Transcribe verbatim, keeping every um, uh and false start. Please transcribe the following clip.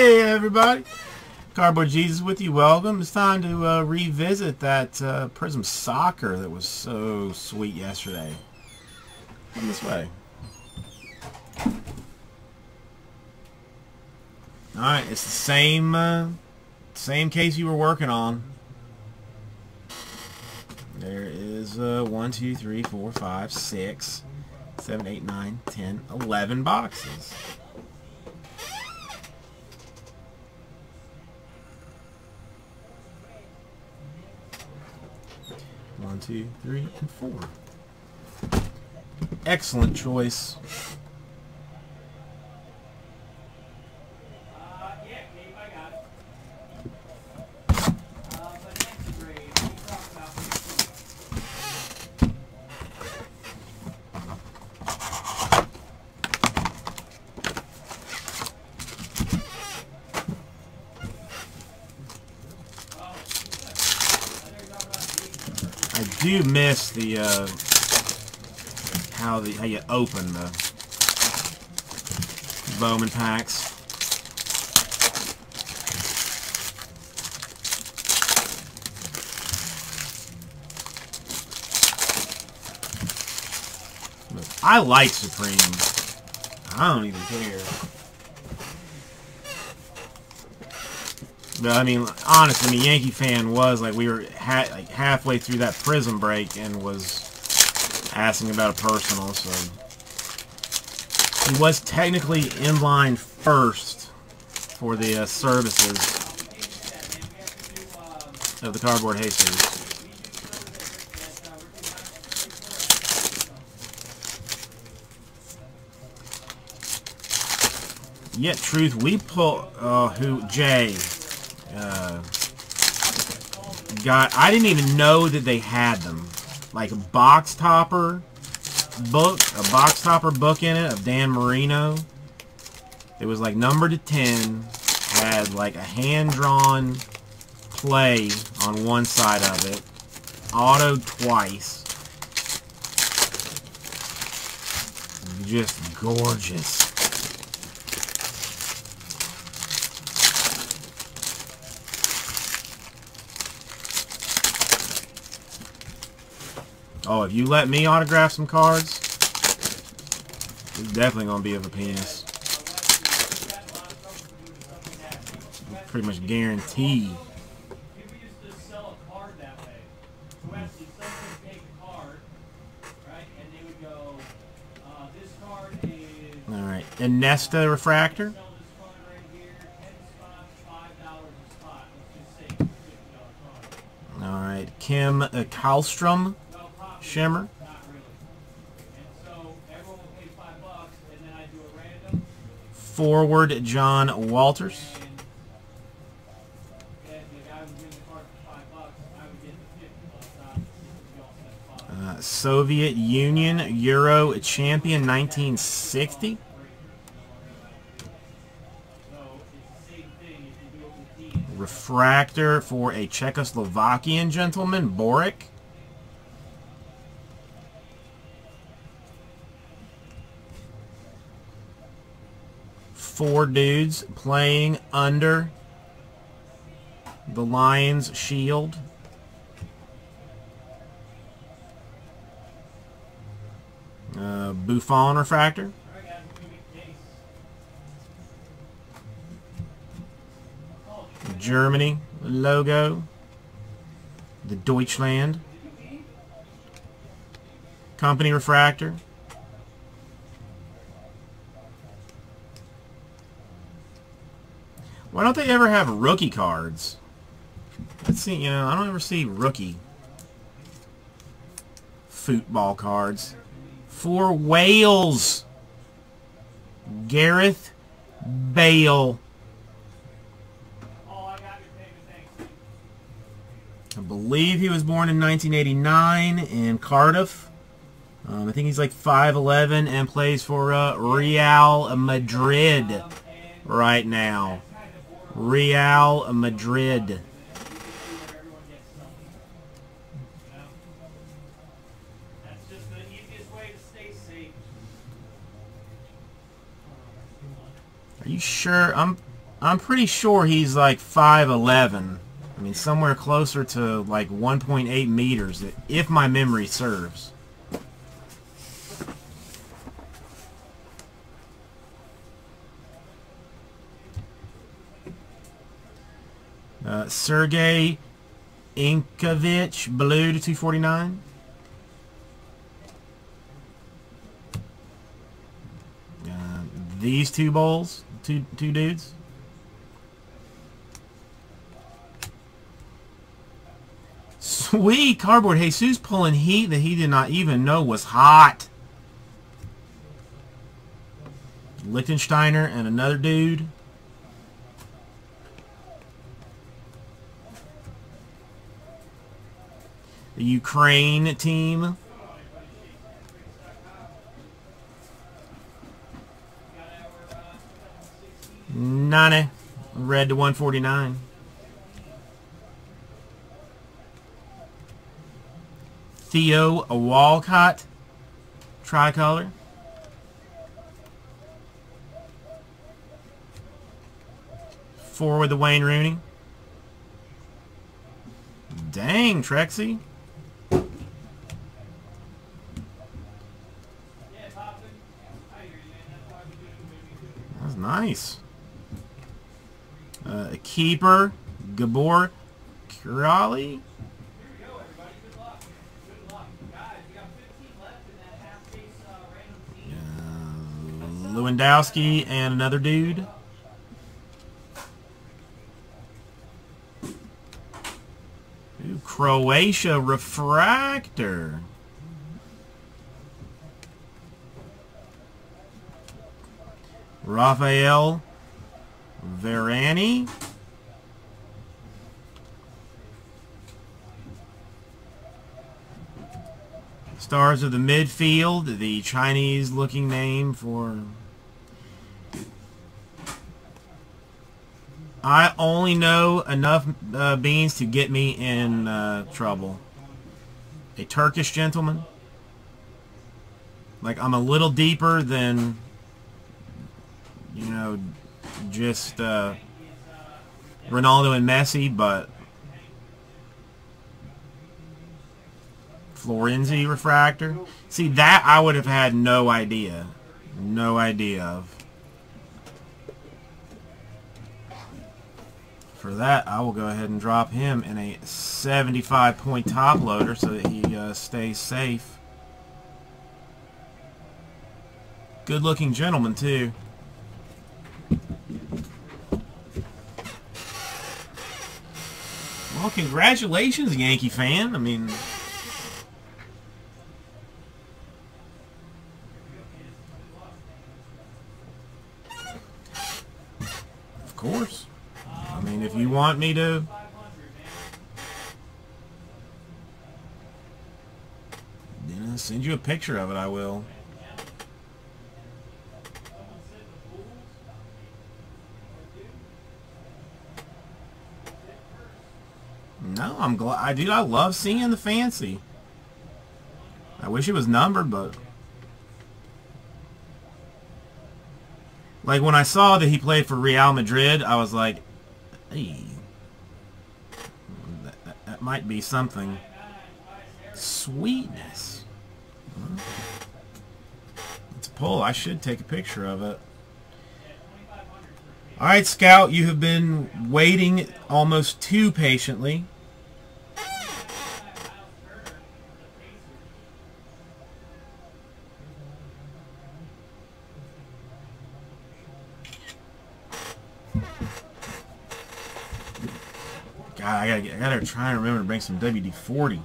Hey everybody, Cardboard Jesus with you. Welcome. It's time to uh, revisit that uh, Prism soccer that was so sweet yesterday. Come this way. Alright, it's the same uh, same case you were working on. There is uh, one, two, three, four, five, six, seven, eight, nine, ten, eleven boxes. One, two, three, and four. Excellent choice. I do miss the uh, how the how you open the Bowman packs. I like Supreme. I don't even care. But, I mean, honestly, the Yankee fan was like we were ha like halfway through that Prism break and was asking about a personal. So he was technically in line first for the uh, services of the Cardboard Jesus. Yet, truth, we pull uh, who Jay. Uh, God, I didn't even know that they had them. Like a box topper book, a box topper book in it of Dan Marino. It was like numbered to ten, had like a hand-drawn play on one side of it, autoed twice. Just gorgeous. Oh, if you let me autograph some cards, it's definitely going to be of a penis. Pretty much guarantee. Alright, and Nesta Refractor. Alright, Kim uh, Kallstrom. Shimmer. Forward John Walters. Uh, Soviet Union Euro champion nineteen sixty. Refractor for a Czechoslovakian gentleman, Boric. Four dudes playing under the Lions' shield. Uh, Buffon refractor. Germany logo. The Deutschland. Company refractor. Why don't they ever have rookie cards? Let's see, you know, I don't ever see rookie football cards. For Wales, Gareth Bale. I believe he was born in nineteen eighty-nine in Cardiff. Um, I think he's like five eleven and plays for uh, Real Madrid right now. Real Madrid. That's just the easiest way to stay safe. Are you sure? I'm I'm pretty sure he's like five eleven. I mean, somewhere closer to like one point eight meters, if my memory serves. Uh, Sergey Inkevich, blue to two forty-nine. Uh, these two bowls, two two dudes. Sweet cardboard Jesus pulling heat that he did not even know was hot. Liechtensteiner and another dude. The Ukraine team. Nane. Red to one forty-nine. Theo Walcott, tricolor. Four with the Wayne Rooney. Dang, Trexie. That's nice. Uh, a keeper, Gabor Kirali. Lewandowski and another dude. Ooh, Croatia Refractor. Rafael Verani. Stars of the midfield, the Chinese-looking name for... I only know enough uh, beans to get me in uh, trouble. A Turkish gentleman. Like, I'm a little deeper than, you know, just uh, Ronaldo and Messi, but Florenzi refractor. See, that I would have had no idea. No idea of. For that, I will go ahead and drop him in a seventy-five point top loader so that he uh, stays safe. Good-looking gentleman, too. Well, congratulations, Yankee fan. I mean... Of course. I mean, if you want me to. Then I'll send you a picture of it, I will. No, I'm glad. I, dude, I love seeing the fancy. I wish it was numbered, but. Like, when I saw that he played for Real Madrid, I was like, hey, that, that might be something. Sweetness. It's a pull. I should take a picture of it. All right, Scout, you have been waiting almost too patiently. God, I gotta, I gotta try and remember to bring some W D forty.